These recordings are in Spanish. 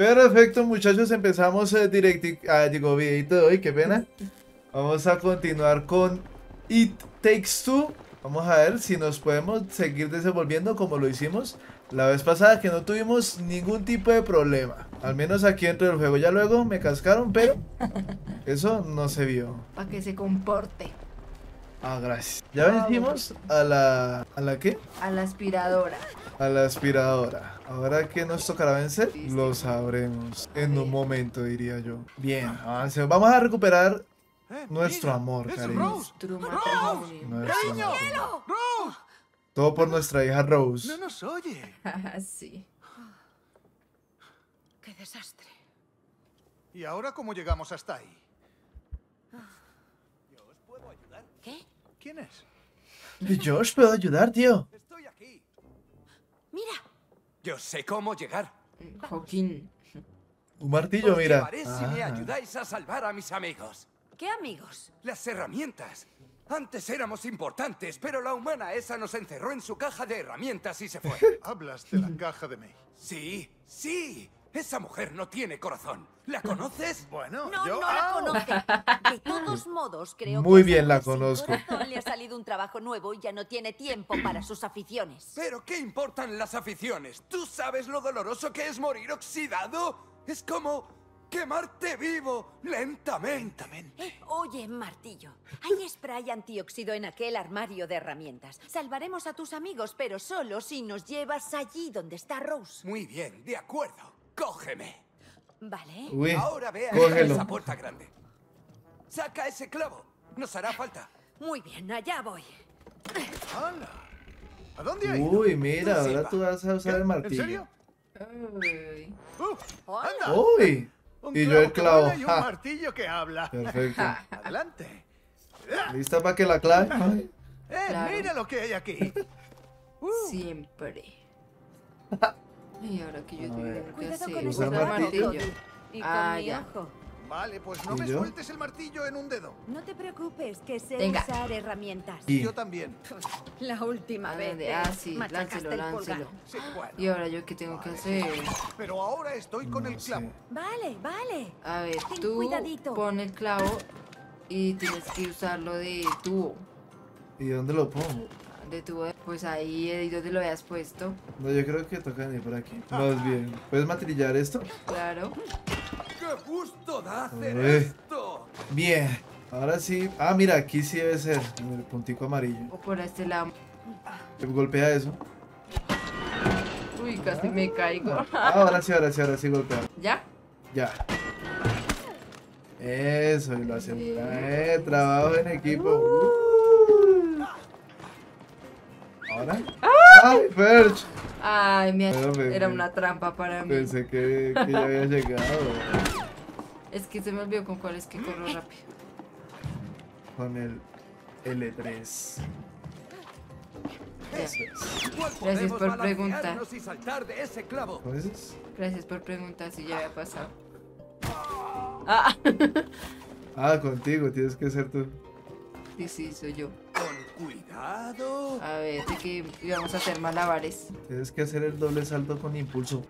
Perfecto, muchachos, empezamos llegó videito de hoy, qué pena. Vamos a continuar con It Takes Two. Vamos a ver si nos podemos seguir desenvolviendo como lo hicimos la vez pasada, que no tuvimos ningún tipo de problema. Al menos aquí dentro del juego. Ya luego me cascaron, pero eso no se vio. Para que se comporte. Ah, gracias. Ya vencimos a la... ¿A la qué? A la aspiradora. A la aspiradora. ¿Ahora qué nos tocará vencer? Sí. Lo sabremos en un momento, diría yo. Bien, avancemos. Vamos a recuperar nuestro amor, cariño. Nuestro amor. Todo por nuestra hija Rose. No nos oye. Sí. Qué desastre. ¿Y ahora cómo llegamos hasta ahí? ¿Yo os puedo ayudar? ¿Qué? ¿Quién es? Yo os puedo ayudar, tío. Estoy aquí. Mira. Yo sé cómo llegar. Joaquín. Un martillo, mira. Os llevaré si me ayudáis a salvar a mis amigos. ¿Qué amigos? Las herramientas. Antes éramos importantes, pero la humana esa nos encerró en su caja de herramientas y se fue. ¿Hablas de la caja de May? Sí, sí. Esa mujer no tiene corazón. ¿La conoces? Bueno, no, yo... No la conozco. De todos modos, creo muy que... Muy bien, la conozco. Le ha salido un trabajo nuevo y ya no tiene tiempo para sus aficiones. ¿Pero qué importan las aficiones? ¿Tú sabes lo doloroso que es morir oxidado? Es como... ¡quemarte vivo! ¡Lentamente! Oye, martillo. Hay spray antióxido en aquel armario de herramientas. Salvaremos a tus amigos, pero solo si nos llevas allí donde está Rose. Muy bien, de acuerdo. ¡Cógeme! Vale. Uy, ahora ve a esa puerta grande. ¡Saca ese clavo! ¡Nos hará falta! Muy bien, allá voy. ¡Hala! ¿A dónde hay? Uy, mira, ahora tú vas a usar el martillo. ¿En serio? Uy. ¡Anda! ¡Uy! Y yo el clavo. Y un martillo que habla. Perfecto. Adelante. ¿Lista para que la clave? Claro. Mira lo que hay aquí. Siempre. Y ahora que yo tengo que hacer usar martillo. Y con mi ojo. Vale, pues no me sueltes el martillo en un dedo. No te preocupes, que sé usar herramientas. Y yo también. La última vez. Ah, sí, láncelo, láncelo. Y ahora yo qué tengo que hacer. Pero ahora estoy con el clavo. Vale, vale. A ver, tú pon el clavo y tienes que usarlo de tubo. ¿Y dónde lo pongo? De tubo, pues ahí, Eddie, ¿dónde lo hayas puesto? No, yo creo que toca venir por aquí. Más bien. ¿Puedes matrillar esto? Claro. ¡Qué gusto da hacer esto! Bien, ahora sí. Ah, mira, aquí sí debe ser en el puntico amarillo. O por este lado. Golpea eso. Uy, casi me caigo. Ahora sí golpea. ¿Ya? Ya. Eso, y lo hacemos. Trabajo en equipo. Ahora. ¡Ay, Perch! Ay, mira, era una trampa para mí. Pensé que ya había llegado. Es que se me olvidó con cuál es que corro rápido. Con el L3. Gracias por preguntar. Gracias por preguntar si ya había pasado. Contigo, tienes que ser tú. Sí, soy yo. Cuidado. A ver, de que íbamos a hacer malabares. Tienes que hacer el doble salto con impulso.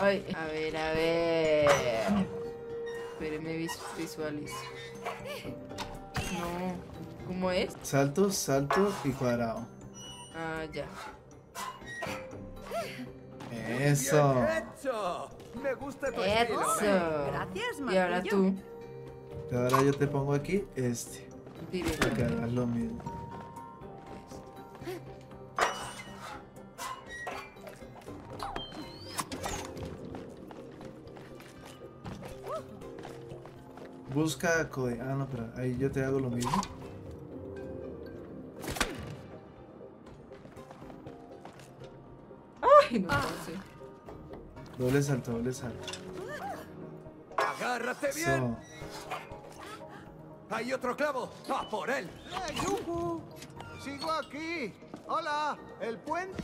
Ay, a ver. Espérenme, visualizo. No, ¿cómo es? Salto, salto y cuadrado. Ah, ya. Eso. Me gusta tu estilo. Gracias, Martillo. Y ahora tú. Y ahora yo te pongo aquí este. Acá es lo mismo. Busca code. Ah, no, pero ahí yo te hago lo mismo. Ay, no lo sé. Doble salto, doble salto. Agárrate bien. ¡Hay otro clavo! ¡Va por él! ¡Hey, yuhu! ¡Sigo aquí! ¡Hola! ¡El puente!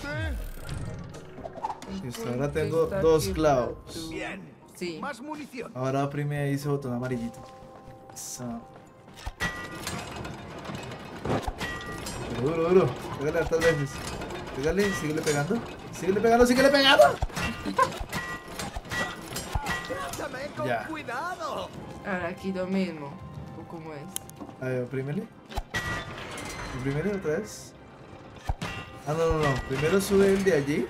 Listo, ahora tengo dos clavos. ¡Bien! Sí. ¡Más munición! Ahora oprime ahí ese botón amarillito. Eso. Duro. Pégale hartas veces. Pégale, síguele pegando. ¡Síguele pegando! Ya. Cuidado. Ahora aquí lo mismo. ¿O cómo es? A ver, oprímele. Oprímele otra vez. Ah, no. Primero sube el de allí.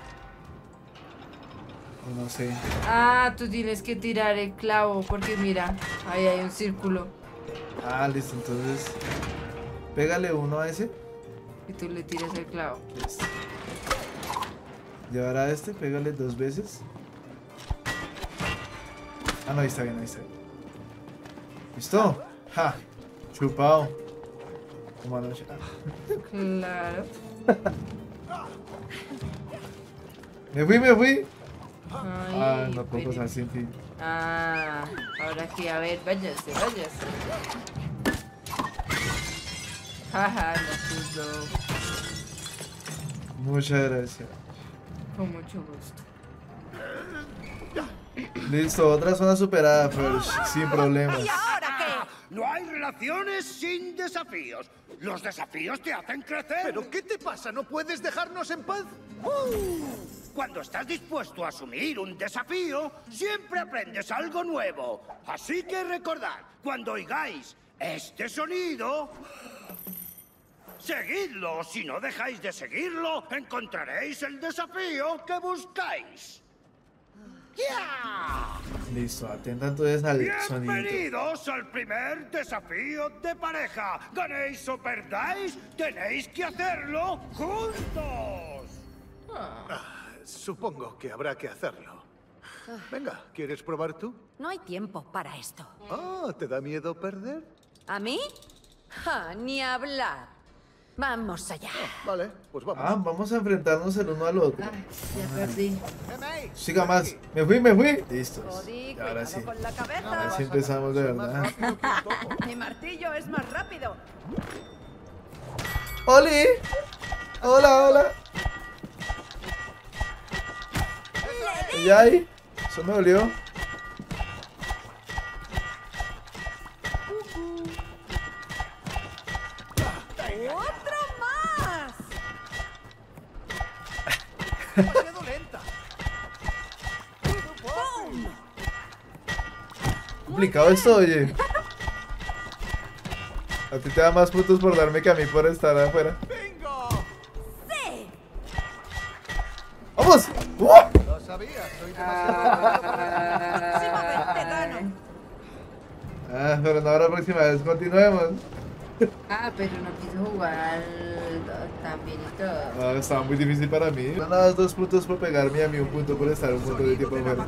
O no sé. Ah, tú tienes que tirar el clavo porque mira, ahí hay un círculo. Ah, listo, entonces. Pégale uno a ese. Y tú le tiras el clavo. Listo. Y ahora este, pégale dos veces. Ah, no, ahí está bien, ahí está bien. ¿Listo? ¡Ja! Chupado. Como anoche. Claro. Me fui. Ay, ah, no puedo pasar sin ti. Ah, ahora aquí, a ver, váyase. Jaja, no pudo. Muchas gracias. Con mucho gusto. Listo, otra zona superada, pero sin problemas. ¿Y ahora qué? No hay relaciones sin desafíos. Los desafíos te hacen crecer. ¿Pero qué te pasa? ¿No puedes dejarnos en paz? Cuando estás dispuesto a asumir un desafío, siempre aprendes algo nuevo. Así que recordad, cuando oigáis este sonido, seguidlo. Si no dejáis de seguirlo, encontraréis el desafío que buscáis. Yeah. Listo, atenta entonces al sonido. Bienvenidos al primer desafío de pareja. Ganéis o perdáis, tenéis que hacerlo juntos. Supongo que habrá que hacerlo. Venga, ¿quieres probar tú? No hay tiempo para esto. Ah, ¿te da miedo perder? ¿A mí? Ja, ni hablar. Vamos allá. Vale, pues vamos. Ah, vamos a enfrentarnos el uno al otro. Ay, ya perdí. Siga más. Me fui. Listos. Y ahora sí. Ahora sí empezamos de verdad. Mi martillo es más rápido. ¡Oli! Hola. ¿Y ahí? Eso me dolió. Complicado esto, oye. A ti te da más puntos por darme que a mí por estar afuera. ¡Vamos! Lo sabía, soy demasiado. Ah, pero no, ahora próxima vez continuemos. Ah, pero no quiso jugar también y todo. No, estaba muy difícil para mí. No, nada, 2 puntos por pegarme a mí, 1 punto por estar un punto de tiempo afuera.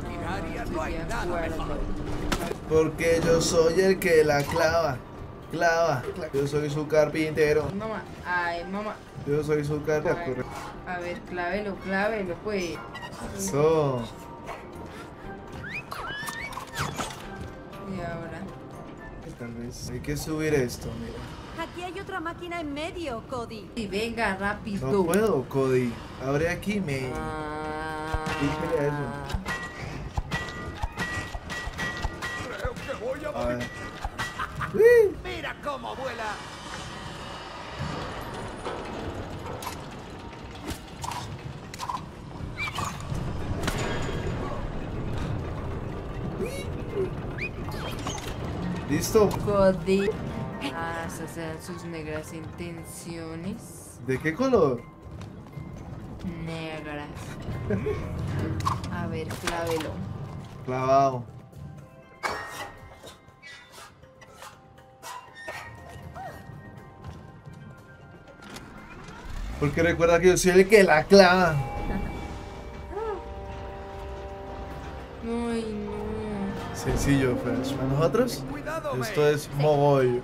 Porque yo soy el que la clava. Yo soy su carpintero. Mamá, ay, mamá. Yo soy su carpintero. A ver, clávelo, pues. Eso. Y ahora. Tal vez hay que subir esto, mira. Aquí hay otra máquina en medio, Cody. Y venga, rápido. No puedo, Cody. Abre aquí, me. Dígale a eso. Mira cómo vuela. Listo. Cody. Ah, o sea, sus negras intenciones. ¿De qué color? Negras. A ver, clávelo. Clavado. Porque recuerda que yo soy el que la clava. Ay, no. Sencillo, Flash. Para nosotros, esto es mogollo.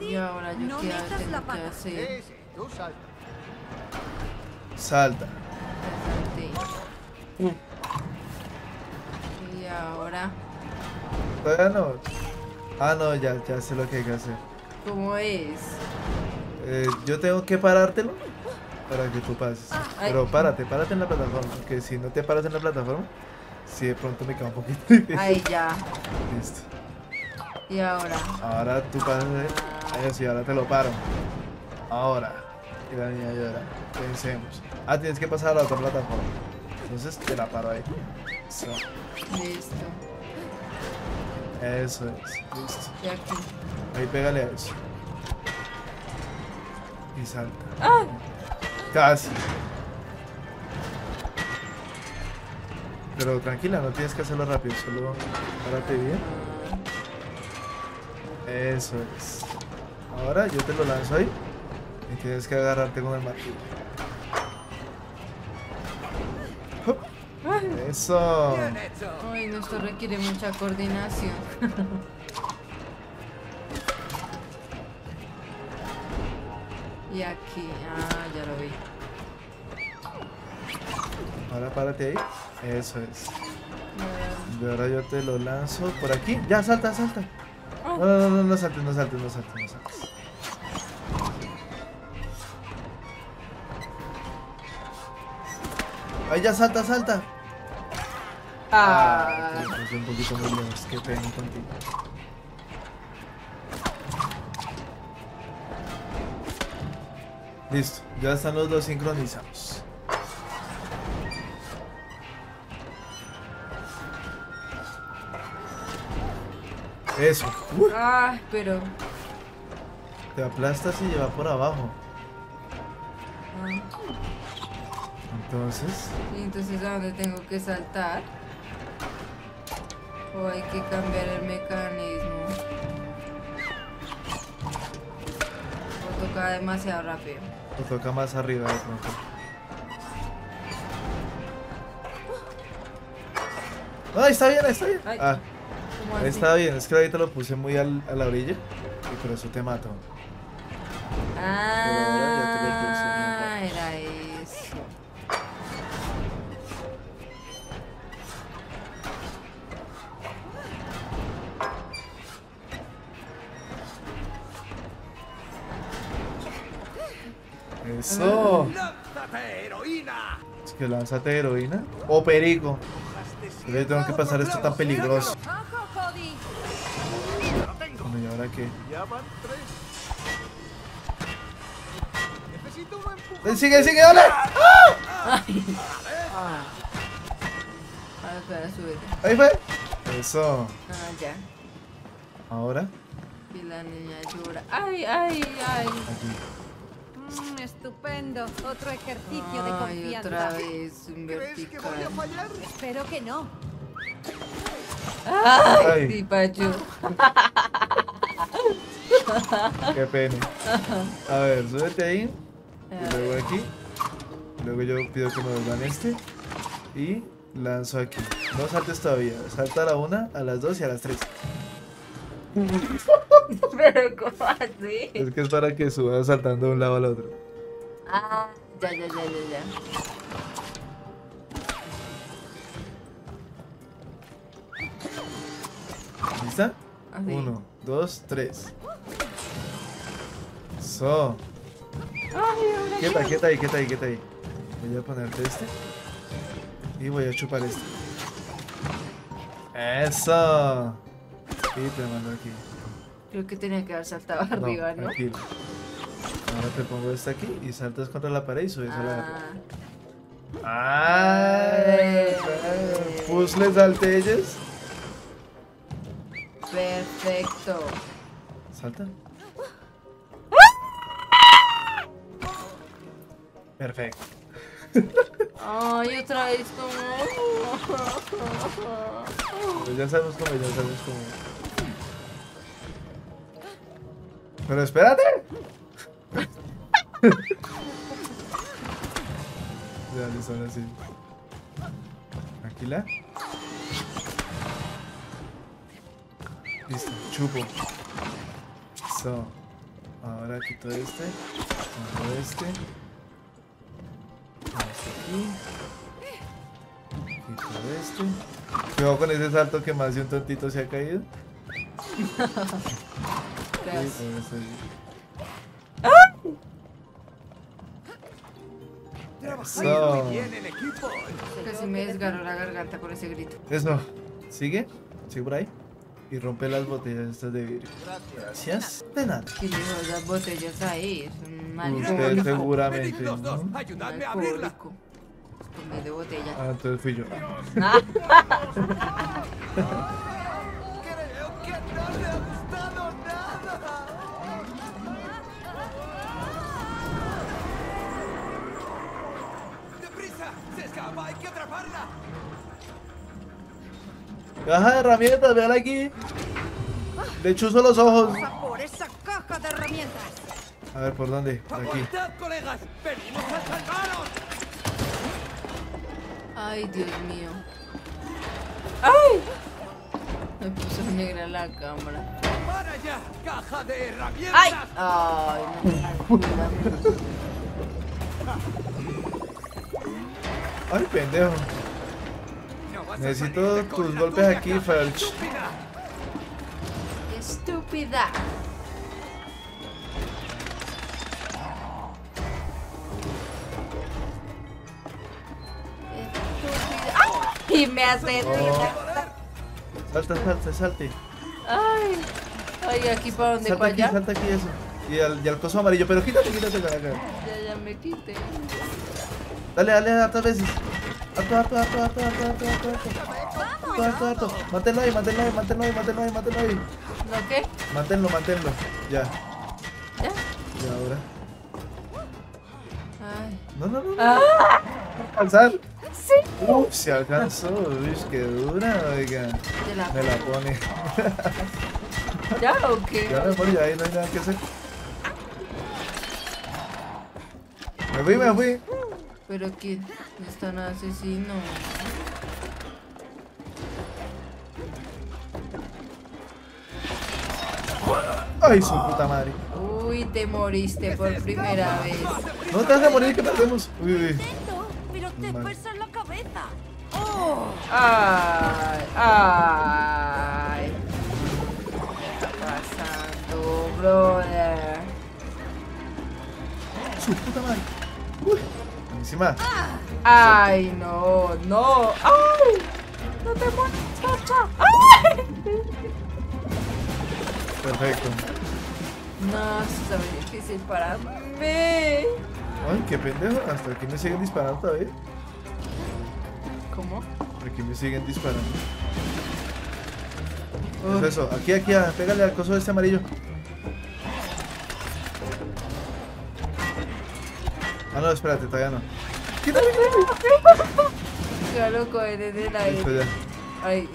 Y ahora yo no metas la pata. Salta. Y ahora. Todavía no. Ah, no, ya sé lo que hay que hacer. ¿Cómo es? Yo tengo que parártelo. Para que tú pases. Pero párate en la plataforma. Porque si no te paras en la plataforma, si de pronto me cae un poquito. Ahí ya. Listo. Y ahora. Ahora tú pasas. Ahí sí, ahora te lo paro. Ahora. Y la niña llora. Pensemos. Ah, tienes que pasar a la otra plataforma. Entonces te la paro ahí. Listo. Eso es, listo. Y aquí. Ahí pégale a eso. Y salta. ¡Ah! Casi. Pero tranquila, no tienes que hacerlo rápido, solo párate bien. Eso es. Ahora yo te lo lanzo ahí y tienes que agarrarte con el martillo. Eso. Ay, no, esto requiere mucha coordinación. Y aquí, ah, ya lo vi. Ahora párate ahí. Eso es. Y ahora yo te lo lanzo por aquí. Ya, salta, salta. No, no, no, no saltes, no saltes, no saltes, no saltes. Ahí ya, salta, salta. Ah, pues un poquito muy lejos, que pena contigo. Listo, ya están los dos sincronizados. Eso. Ah, pero... te aplastas y lleva por abajo. Ah. Entonces... ¿y entonces a dónde tengo que saltar? ¿O hay que cambiar el mecanismo? ¿O toca demasiado rápido? O toca más arriba de pronto. ¡Ay, está bien, está bien! Ay. Ah. Está bien, es que ahorita lo puse muy a la orilla y por eso te mato. Ah, ya te lo puse, era eso. Eso. ¡Lánzate heroína! Es que lánzate heroína o perico. Yo tengo que pasar esto tan peligroso. ¿Y ahora qué? Ya van tres. Necesito un empujón. ¡Sigue, sigue, dale! ¡Ah! Ahora espera, súbete. Ahí fue. Eso. Ah, ya. Ahora. Y la niña llora. ¡Ay, ay, ay! Estupendo, otro ejercicio de confianza. Otra vez un vertical. ¿Crees que voy a fallar? Espero que no. Ay, ay. Sí, Pacho. Qué pena. A ver, súbete ahí. Y luego aquí. Luego yo pido que me vuelvan este. Y lanzo aquí. No saltes todavía. Salta a la una, a las dos y a las tres. Pero ¿cómo así? Es que es para que subas saltando de un lado al otro. Ah, ya, ya, ya, ya, ya. ¿Lista? Así. Uno, dos, tres. So. Quieta, quieta ahí, quieta ahí, quieta ahí. Voy a ponerte este. Y voy a chupar este. ¡Eso! Y te mando aquí. Creo que tenía que haber saltado arriba, ¿no? Tranquilo. Ahora te pongo esta aquí y saltas contra la pared y subes a la pared. ¡Ah! Puzzles saltelles. Perfecto. Salta. Perfecto. Ay, otra vez como... pues ya sabemos cómo, ya sabemos cómo. Pero espérate. Ya, listo, ahora sí. Tranquila. Listo, chupo. So. Ahora quito este. Pongo este. Pongo este aquí. Quito este. Cuidado con ese salto que más de un tontito se ha caído. Trabajáis muy bien en equipo. Casi me desgarró la garganta por ese grito. Eso, sigue, sigue por ahí. Y rompe las botellas estas de vidrio. Gracias. De nada. ¿Qué dijo las botellas ahí? Es un mal. Usted seguramente, ¿no? Ayudadme a abrirla. De botella. Ah, entonces fui yo. Caja de herramientas, vean aquí. Le chuzo los ojos. Por esa caja de herramientas. A ver, ¿por dónde? Por aquí. Colegas, venimos a salvaros. Ay, Dios mío. ¡Ay! Me puso negra la cámara. ¡Para ya! ¡Caja de herramientas! ¡Ay! ¡Ay! No, ¡ay, pendejo! Necesito tus golpes aquí, Felch. ¡Estúpida! Y me hace salta, salta, salte. Ay, ay, aquí para donde salta, para aquí, salta aquí, eso. Y al coso amarillo, pero quítate, quítate la cara. Ya me quité. Dale, dale, hartas veces. Harto, harto, harto, harto, harto, harto, harto, harto. Manténlo ahí, manténlo ahí, manténlo ahí, manténlo ahí, manténlo ahí. ¿Lo qué? Manténlo, manténlo. Ya. ¿Ya? Ya ahora. Ay. No, no, no. No alzar. Sí. Uy, se alcanzó, uy, qué dura, oiga. Me la pone. ¿Ya o qué? Ya me voy, ahí no hay nada que hacer. Me fui, me fui. Pero que no están asesinos. Ay, su puta madre. Uy, te moriste por primera vez. No te vas a morir, que perdemos. Uy, uy. Te fuerzas la cabeza. Oh. Ay, ay. ¿Qué está pasando, brother? Su puta madre. Uy. Encima. Ay, no, no. Ay. No te mueres, chacha. Ay. Perfecto. No, eso es difícil para mí. Ay, qué pendejo, hasta aquí me siguen disparando todavía. ¿Cómo? Aquí me siguen disparando. Oh. Es eso, aquí, aquí, pégale al coso de este amarillo. Ah, no, espérate, todavía no. ¡Quítame, quítame! Ya loco, eres de la vida. Ahí.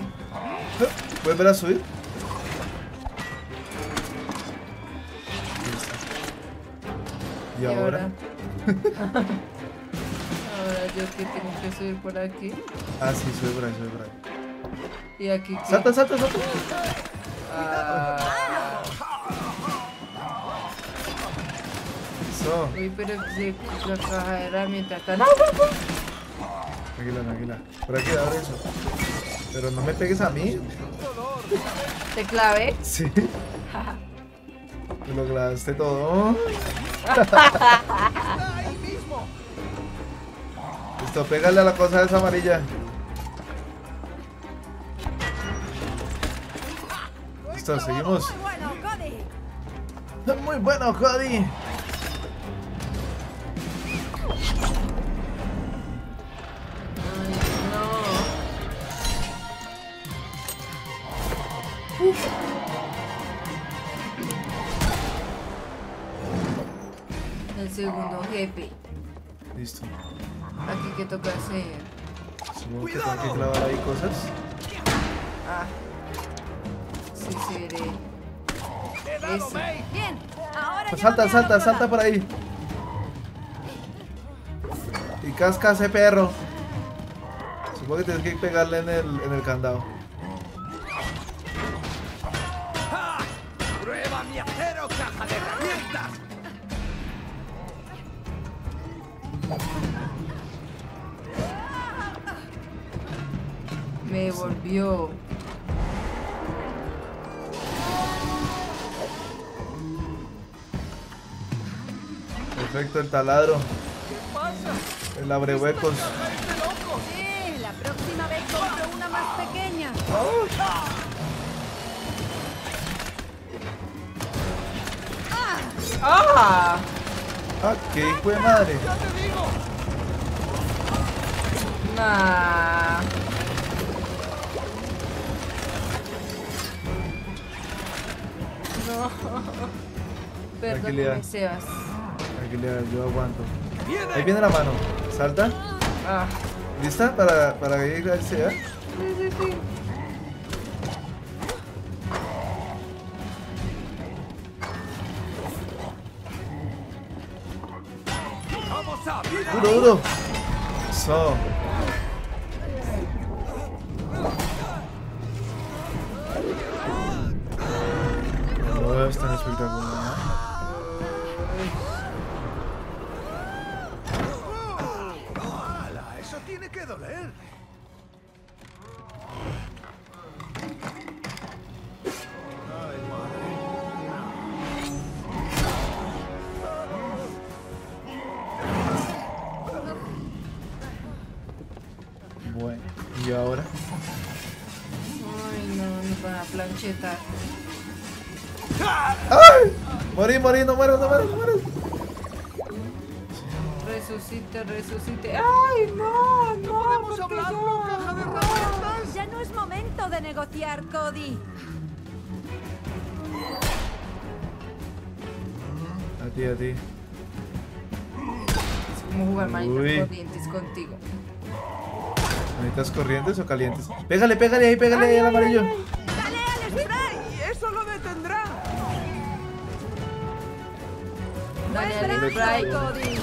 ¿Puedes ver a subir? ¿Y ahora? Ahora yo que tengo que subir por aquí. Ah, sí, sube por ahí, sube por ahí. Y aquí. ¿Qué? Salta, salta, salta. Ah. Eso. Uy, pero si la caja de herramientas está. Tranquila, tranquila. Por aquí, abre eso. Pero no me pegues a mí. ¿Te clavé? Sí. Te lo clavaste todo. Listo, pégale a la cosa esa amarilla. Listo, seguimos. Muy bueno, Cody. Segundo jefe. Listo. Aquí que toca hacer. Supongo que tengo que clavar ahí cosas. Ah. Sí, seré. Eso. Bien. Ahora pues salta, salta, salta por ahí. Y casca ese perro. Supongo que tienes que pegarle en el candado. Prueba mi acero, caja de herramientas. Me volvió. Perfecto, el taladro. ¿Qué pasa? El abrehuecos. Sí, la próxima vez compro una más pequeña. Oh. Ah. Ah, qué hijo de madre. Ya te digo. Nah. No. Perdóname, Sebas. Tranquilidad, yo aguanto. Ahí viene la mano. Salta. Ah. ¿Lista para ir al Sebas? Sí, sí, sí. Duro, duro. Eso. No es tan espectacular. Eso tiene que doler. Bueno, ¿y ahora? Ay, no, nos van a planchetar. ¡Ay! Morí, no muero. Resucite. ¡Ay, no! ¡No podemos hablar con caja de herramientas! Ya no es momento de negociar, Cody. A ti. Es como jugar manitas corrientes contigo. ¿Manitas corrientes o calientes? Pégale ahí al amarillo. ¡Dale al spray! ¡Eso lo detendrá! ¡Dale al spray, Cody!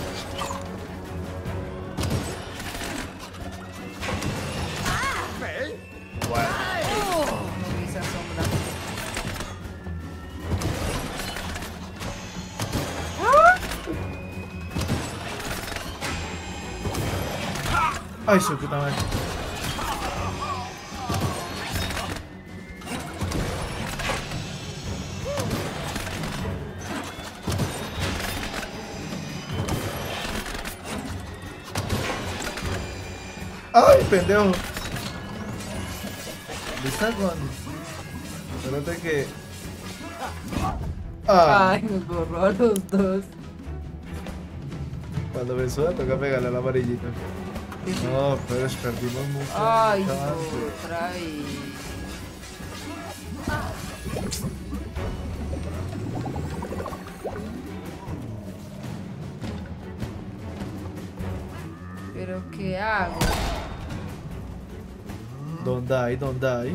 Ay, su puta madre. Ay, pendejo. ¿Está con? Espérate que. Ah. Ay, nos borró a los dos. Cuando me suda, toca pegarle a la amarillita. No, pero perdimos mucho. Ay, no, trae. Pero ¿qué hago? Don't die.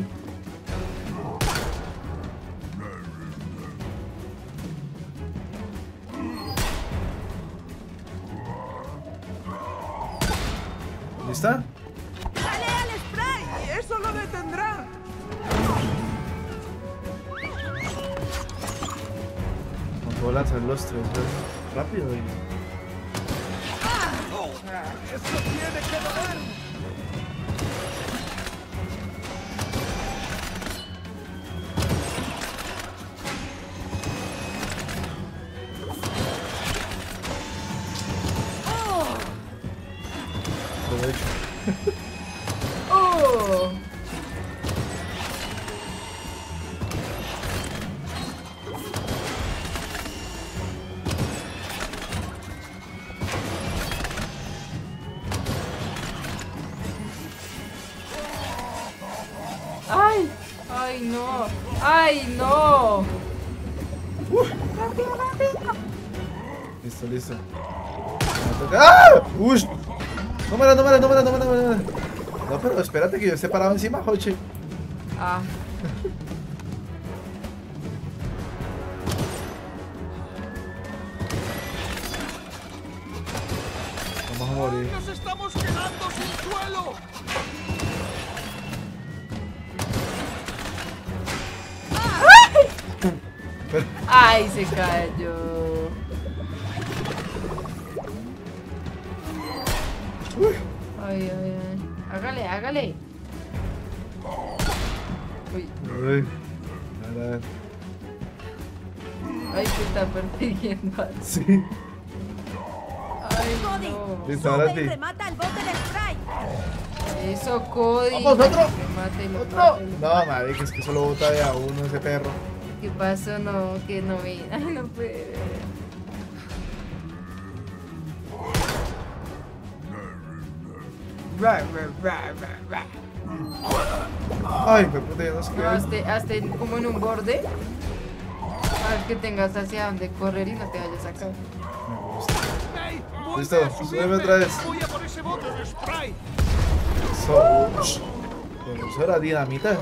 ¿Lista? ¡Dale al spray! ¡Eso lo detendrá! No puedo lanzar los tres, ¿no? Rápido. ¿No? ¡Eso tiene que doler! Oh. Ay no. Rápido. Listo. ¡Ah! ¡Uy! No, no, pero espérate que yo esté parado encima, Joche. Ah. Vamos a morir. ¡Nos estamos quedando sin suelo! ¡Ay, se cayó! Ay. Hágale. Uy. Ay, se está persiguiendo. Sí. Ay, Cody. No. Sube y remata el bote de spray. Eso, Cody. ¡Vamos, otro! ¡Otro! No, madre, que es que solo bota de a uno ese perro. ¿Qué pasó? No, que no vi. Ay, no puede ver. Ay, me puta, ya no sé qué. Hazte como en un borde. A ver que tengas hacia donde correr y no te vayas a sacar. Listo, súbeme otra vez. Eso era dinamita.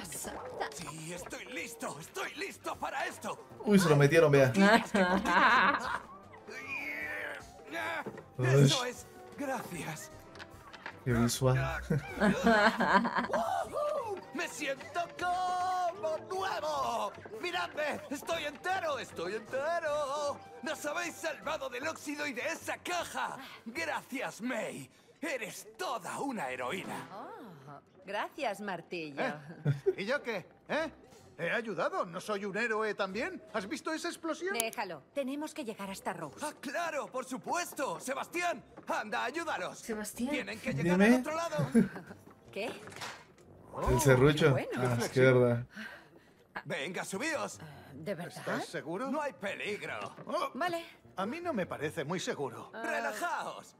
pasa? Sí, estoy listo para esto. Uy, se lo metieron, vea. Eso es, gracias. Qué visual. ¡Me siento como nuevo! ¡Miradme! ¡Estoy entero! ¡Estoy entero! ¡Nos habéis salvado del óxido y de esa caja! ¡Gracias, May! ¡Eres toda una heroína! Oh, gracias, Martillo. ¿Y yo qué? ¿He ayudado? ¿No soy un héroe también? ¿Has visto esa explosión? Déjalo. Tenemos que llegar hasta Rose. ¡Ah, claro! ¡Por supuesto! ¡Sebastián! ¡Anda, ayúdalos! Sebastián. Tienen que llegar al otro lado. ¿Qué? El serrucho. Bueno. A la izquierda. Venga, subíos. ¿De verdad? ¿Estás seguro? No hay peligro. Oh, vale. A mí no me parece muy seguro. Relajaos.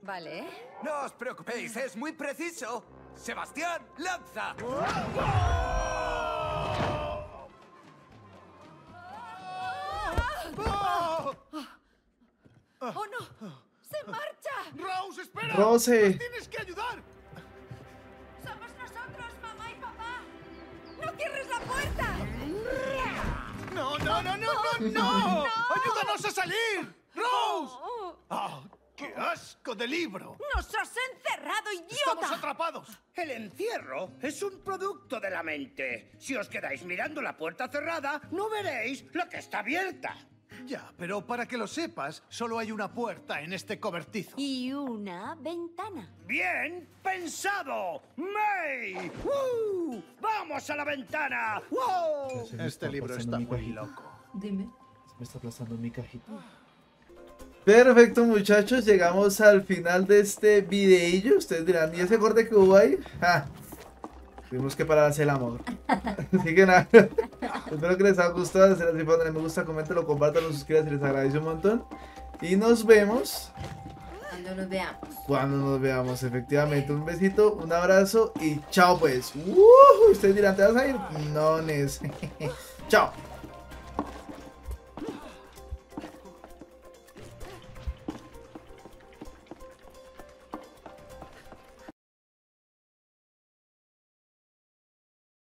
Vale. No os preocupéis, es muy preciso. Sebastián, lanza. ¡Oh, no! ¡Se marcha! ¡Rose, espera! ¡Rose! ¡Nos tienes que ayudar! ¡Somos nosotros, mamá y papá! ¡No cierres la puerta! ¡No, no, no, no, no, no! ¡Ayúdanos a salir! ¡Rose! ¡Oh, qué asco de libro! ¡Nos has encerrado, idiota! ¡Estamos atrapados! El encierro es un producto de la mente. Si os quedáis mirando la puerta cerrada, no veréis la que está abierta. Ya, pero para que lo sepas, solo hay una puerta en este cobertizo. Y una ventana. ¡Bien pensado! ¡May! ¡Uh! ¡Vamos a la ventana! ¡Wow! Este libro está muy loco. Dime. Se me está aplastando mi cajita. Perfecto, muchachos. Llegamos al final de este videillo. Ustedes dirán, ¿y ese corte que hubo ahí? ¡Ja! Tuvimos que parar hacia el amor. Así que nada. Espero que les haya gustado. Si les ha gustado, me gusta, coméntalo, compártanlo, suscríbanse, les agradezco un montón. Y nos vemos. Cuando nos veamos. Cuando nos veamos, efectivamente. Un besito, un abrazo y chao pues. Ustedes dirán, ¿te vas a ir? No, Nes. Chao.